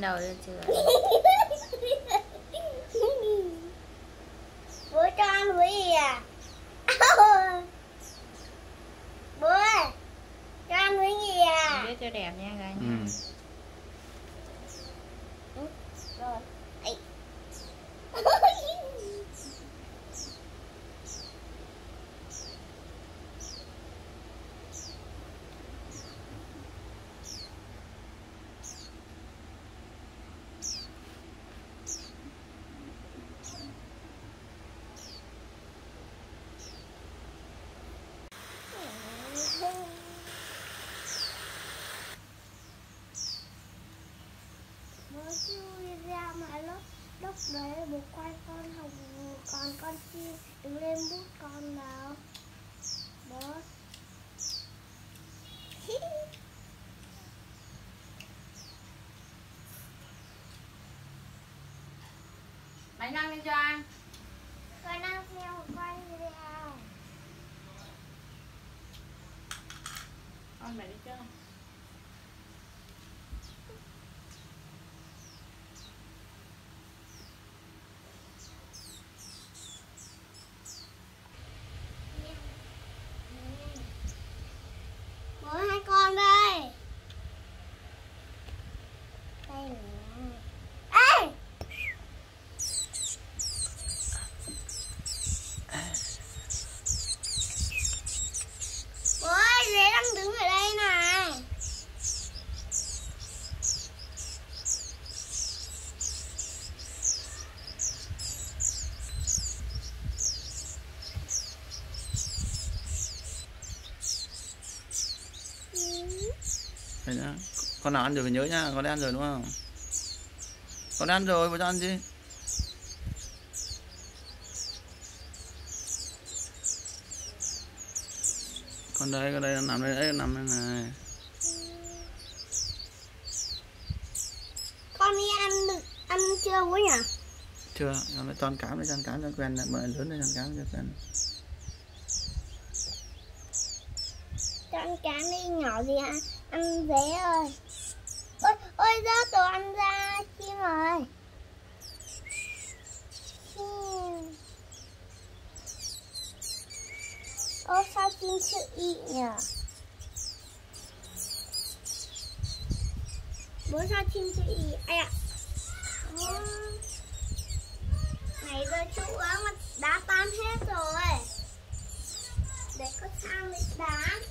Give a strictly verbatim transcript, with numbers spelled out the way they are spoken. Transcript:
lên đầu lên chưa? Bố cho ăn với gì à? Bố ơi, cho ăn với gì à? Để cho đẹp nha các anh. Ừ. Rồi. Đấy, bố quay con học, còn con kia đứng lên bút con nào. Bố bánh ăn đi cho anh. Con ăn theo quay video. Con mày đi chơi. Con nào ăn rồi phải nhớ nha, con đã ăn rồi đúng không? Con đã ăn rồi, vào cho ăn đi. Con đây, con đây, nằm đây, đấy, nằm đây này. Con đi ăn được, ăn chưa bố nhỉ? Chưa, con lại cho ăn cám, cho ăn cám cho quen, mời lớn cho ăn cám cho quen. Cho ăn cám đi, nhỏ gì ạ? Ăn dế ơi. Ôi, ôi rớt đồ ăn ra chim rồi. Chim. Ô sao chim chữ y nhỉ? Bố sao chim chữ y? Ai ạ? À. Này giờ chú ớt mà đá tan hết rồi. Để có sang để đá.